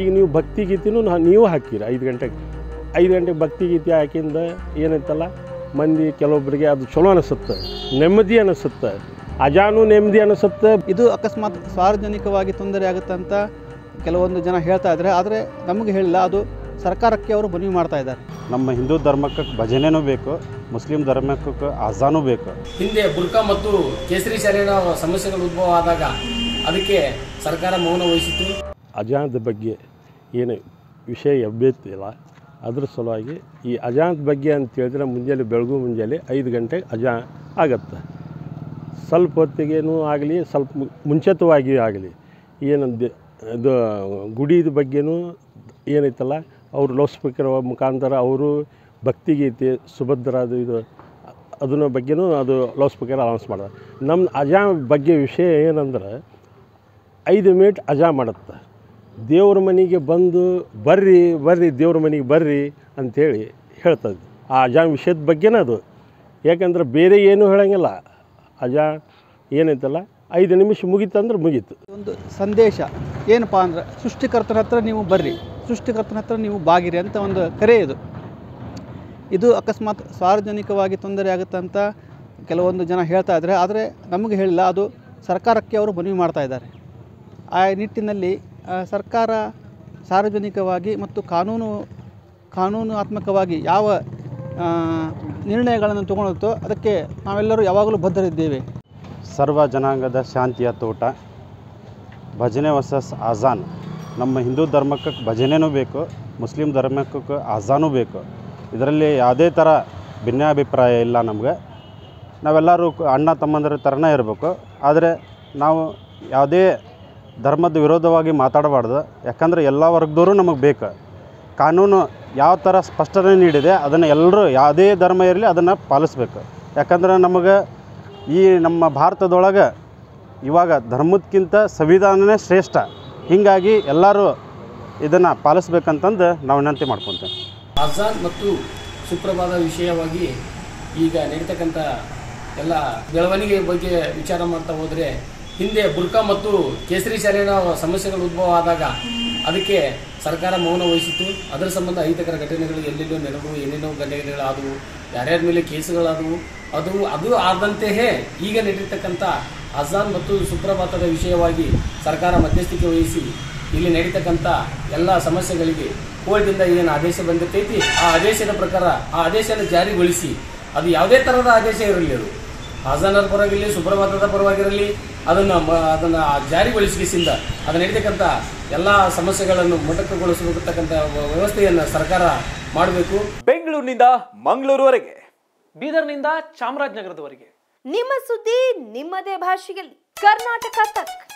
ಈಗ ನೀವು ಭಕ್ತಿ ಗೀತೆನೂ ನೀವು ಹಾಕಿರಿ 5 ಗಂಟೆಗೆ ಭಕ್ತಿ ಗೀತೆ ಹಾಕಿಂದ ಏನೈತಲ್ಲ ಮಂದಿ ಕೆಲವೊಬ್ಬರಿಗೆ ಅದು ಚಲೋ ಅನಿಸುತ್ತೆ, ನೆಮ್ಮದಿ ಅನಿಸುತ್ತೆ, ಅಜಾನು ನೆಮ್ಮದಿ ಅನಿಸುತ್ತೆ. ಇದು ಅಕಸ್ಮಾತ್ ಸಾರ್ವಜನಿಕವಾಗಿ ತೊಂದರೆ ಆಗುತ್ತೆ ಅಂತ ಕೆಲವೊಂದು ಜನ ಹೇಳ್ತಾ ಇದ್ದಾರೆ, ಆದರೆ ನಮಗೆ ಹೇಳಿಲ್ಲ, ಅದು ಸರ್ಕಾರಕ್ಕೆ ಅವರು ಮನವಿ ಮಾಡ್ತಾ ಇದ್ದಾರೆ. ನಮ್ಮ ಹಿಂದೂ ಧರ್ಮಕ್ಕೆ ಭಜನೆನೂ ಬೇಕು, ಮುಸ್ಲಿಂ ಧರ್ಮಕ್ಕೆ ಅಜಾನು ಬೇಕು. ಹಿಂದೆ ಬುರ್ಕ ಮತ್ತು ಕೇಸರಿ ಶಾಲೆಯ ಸಮಸ್ಯೆಗಳು ಉದ್ಭವ ಆದಾಗ ಅದಕ್ಕೆ ಸರ್ಕಾರ ಮೌನ ವಹಿಸಿತು. ಅಜಾನದ ಬಗ್ಗೆ ಏನು ವಿಷಯ ಎಬ್ಬಿತ್ತಿಲ್ಲ, ಅದ್ರ ಸಲುವಾಗಿ ಈ ಅಜಾನದ ಬಗ್ಗೆ ಅಂತ ಹೇಳಿದ್ರೆ ಮುಂಜಾನೆ ಬೆಳಗು ಮುಂಜಾನೆ 5 ಗಂಟೆಗೆ ಅಜಾನ್ ಆಗತ್ತೆ. ಸ್ವಲ್ಪ ಹೊತ್ತಿಗೇನೂ ಆಗಲಿ, ಸ್ವಲ್ಪ ಮುಂಚಿತವಾಗಿ ಆಗಲಿ, ಏನಂದು ಇದು ಗುಡಿದ ಬಗ್ಗೆನೂ ಏನೈತಲ್ಲ ಅವರು ಲೌಡ್ ಸ್ಪೀಕರ್ ಮುಖಾಂತರ ಅವರು ಭಕ್ತಿಗೀತೆ ಸುಭದ್ರದು ಇದು ಅದನ್ನ ಬಗ್ಗೆನೂ ಅದು ಲೌಡ್ ಸ್ಪೀಕರ್ ಅನೌನ್ಸ್ ಮಾಡಿದೆ. ನಮ್ಮ ಅಜಾನ್ ಬಗ್ಗೆ ವಿಷಯ ಏನಂದ್ರೆ 5 ಮಿನಿಟ್ ಅಜಾನ್ ಮಾಡುತ್ತೆ, ದೇವ್ರ ಮನೆಗೆ ಬಂದು ಬರ್ರಿ ಬರ್ರಿ ದೇವ್ರ ಮನೆಗೆ ಬರ್ರಿ ಅಂಥೇಳಿ ಹೇಳ್ತದೆ. ಆ ಅಜಾನ್ ವಿಷಯದ ಬಗ್ಗೆನೇ ಅದು, ಯಾಕಂದ್ರೆ ಬೇರೆ ಏನೂ ಹೇಳೋಂಗಿಲ್ಲ. ಅಜಾನ್ ಏನೈತಲ್ಲ 5 ನಿಮಿಷ ಮುಗೀತಂದ್ರೆ ಮುಗೀತು. ಒಂದು ಸಂದೇಶ ಏನಪ್ಪ ಅಂದ್ರೆ ಸೃಷ್ಟಿಕರ್ತನ ಹತ್ರ ನೀವು ಬರ್ರಿ, ಸೃಷ್ಟಿಕರ್ತನ ಹತ್ರ ನೀವು ಬಾಗಿರಿ ಅಂತ ಒಂದು ಕರೆ ಇದು. ಇದು ಅಕಸ್ಮಾತ್ ಸಾರ್ವಜನಿಕವಾಗಿ ತೊಂದರೆ ಆಗುತ್ತೆ ಅಂತ ಕೆಲವೊಂದು ಜನ ಹೇಳ್ತಾ ಇದ್ದಾರೆ, ಆದರೆ ನಮಗೆ ಹೇಳಿಲ್ಲ, ಅದು ಸರ್ಕಾರಕ್ಕೆ ಅವರು ಮನವಿ ಮಾಡ್ತಾ ಇದ್ದಾರೆ. ಆ ನಿಟ್ಟಿನಲ್ಲಿ ಸರ್ಕಾರ ಸಾರ್ವಜನಿಕವಾಗಿ ಮತ್ತು ಕಾನೂನಾತ್ಮಕವಾಗಿ ಯಾವ ನಿರ್ಣಯಗಳನ್ನು ತಗೊಳುತ್ತೋ ಅದಕ್ಕೆ ನಾವೆಲ್ಲರೂ ಯಾವಾಗಲೂ ಬದ್ಧರಿದ್ದೇವೆ. ಸರ್ವ ಜನಾಂಗದ ಶಾಂತಿಯ ತೋಟ, ಭಜನೆ ವರ್ಸಸ್ ಅಜಾನ್. ನಮ್ಮ ಹಿಂದೂ ಧರ್ಮಕ್ಕೆ ಭಜನೆನೂ ಬೇಕು, ಮುಸ್ಲಿಂ ಧರ್ಮಕ್ಕೆ ಅಜಾನೂ ಬೇಕು. ಇದರಲ್ಲಿ ಯಾವುದೇ ಥರ ಭಿನ್ನಾಭಿಪ್ರಾಯ ಇಲ್ಲ ನಮಗೆ. ನಾವೆಲ್ಲರೂ ಅಣ್ಣ ತಮ್ಮಂದಿರ ಥರನೇ ಇರಬೇಕು, ಆದರೆ ನಾವು ಯಾವುದೇ ಧರ್ಮದ ವಿರೋಧವಾಗಿ ಮಾತಾಡಬಾರ್ದು. ಯಾಕಂದರೆ ಎಲ್ಲ ವರ್ಗದವರು ನಮಗೆ ಬೇಕು. ಕಾನೂನು ಯಾವ ಥರ ಸ್ಪಷ್ಟನೆ ನೀಡಿದೆ ಅದನ್ನು ಎಲ್ಲರೂ ಯಾವುದೇ ಧರ್ಮ ಇರಲಿ ಅದನ್ನು ಪಾಲಿಸಬೇಕು. ಯಾಕಂದರೆ ನಮಗೆ ಈ ನಮ್ಮ ಭಾರತದೊಳಗೆ ಇವಾಗ ಧರ್ಮದಕ್ಕಿಂತ ಸಂವಿಧಾನನೇ ಶ್ರೇಷ್ಠ. ಹೀಗಾಗಿ ಎಲ್ಲರೂ ಇದನ್ನು ಪಾಲಿಸ್ಬೇಕಂತಂದು ನಾವು ವಿನಂತಿ ಮಾಡ್ಕೊತೇವೆ. ಅಜಾನ್ ಮತ್ತು ಸುಪ್ರಭಾದ ವಿಷಯವಾಗಿ ಈಗ ನಡೀತಕ್ಕಂಥ ಎಲ್ಲ ಬೆಳವಣಿಗೆ ಬಗ್ಗೆ ವಿಚಾರ ಮಾಡ್ತಾ ಹೋದರೆ ಹಿಂದೆ ಬುರ್ಕ ಮತ್ತು ಕೇಸರಿ ಶಾಲೆಯ ಸಮಸ್ಯೆಗಳು ಉದ್ಭವ ಆದಾಗ ಅದಕ್ಕೆ ಸರ್ಕಾರ ಮೌನ ವಹಿಸಿತ್ತು. ಅದರ ಸಂಬಂಧ ಅಹಿತಕರ ಘಟನೆಗಳು ಎಲ್ಲೆಲ್ಲೋ ನೆರವು, ಏನೇನೋ ಘಟನೆಗಳಾದವು, ಯಾರ್ಯಾರ ಮೇಲೆ ಕೇಸುಗಳಾದವು. ಅದು ಅದು ಆದಂತೆಯೇ ಈಗ ನಡೀತಕ್ಕಂಥ ಅಜಾನ್ ಮತ್ತು ಸುಪ್ರಭಾತದ ವಿಷಯವಾಗಿ ಸರ್ಕಾರ ಮಧ್ಯಸ್ಥಿಕೆ ವಹಿಸಿ ಇಲ್ಲಿ ನಡೀತಕ್ಕಂಥ ಎಲ್ಲ ಸಮಸ್ಯೆಗಳಿಗೆ ಕೋರ್ಟ್ದಿಂದ ಏನು ಆದೇಶ ಬಂದಿರ್ತೈತಿ ಆ ಆದೇಶದ ಪ್ರಕಾರ ಆ ಆದೇಶನ ಜಾರಿಗೊಳಿಸಿ, ಅದು ಯಾವುದೇ ಥರದ ಆದೇಶ ಇರಲಿ, ಅದು ಅಜಾನರ ಪರವಾಗಿರಲಿ ಸುಪ್ರಭಾತದ ಪರವಾಗಿರಲಿ, ಅದನ್ನು ಜಾರಿಗೊಳಿಸಿದ ಅದನ್ನು ನಡೀತಕ್ಕಂಥ ಎಲ್ಲ ಸಮಸ್ಯೆಗಳನ್ನು ಮೊಟಕುಗೊಳಿಸತಕ್ಕಂಥ ವ್ಯವಸ್ಥೆಯನ್ನು ಸರ್ಕಾರ ಮಾಡಬೇಕು. ಬೆಂಗಳೂರಿನಿಂದ ಮಂಗಳೂರುವರೆಗೆ, ಬೀದರ್ನಿಂದ ಚಾಮರಾಜನಗರದವರೆಗೆ ನಿಮ್ಮ ಸುದ್ದಿ ನಿಮ್ಮದೇ ಭಾಷೆಯಲ್ಲಿ ಕರ್ನಾಟಕ ತಕ್.